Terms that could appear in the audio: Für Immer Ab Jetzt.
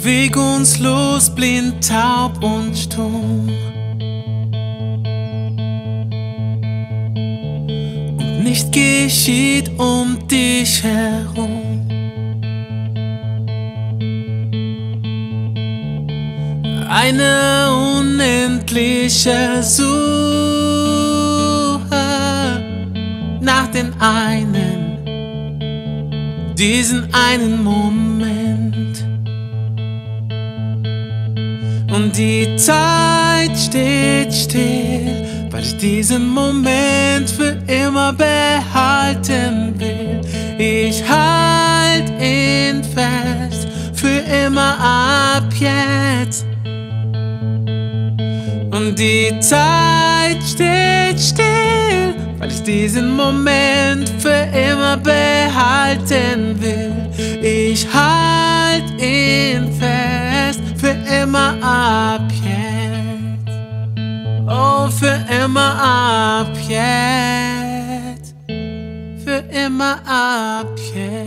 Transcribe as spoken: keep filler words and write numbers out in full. bewegungslos, blind, taub und stumm. Und nicht geschieht um dich herum. Eine unendliche Suche nach den einen, diesen einen Moment. Und die Zeit steht still, weil ich diesen Moment für immer behalten will. Ich halt ihn fest, für immer ab jetzt. Und die Zeit steht still, weil ich diesen Moment für immer behalten will. Ich halt ihn fest, für immer ab jetzt. Oh, für immer ab jetzt. Für immer ab jetzt.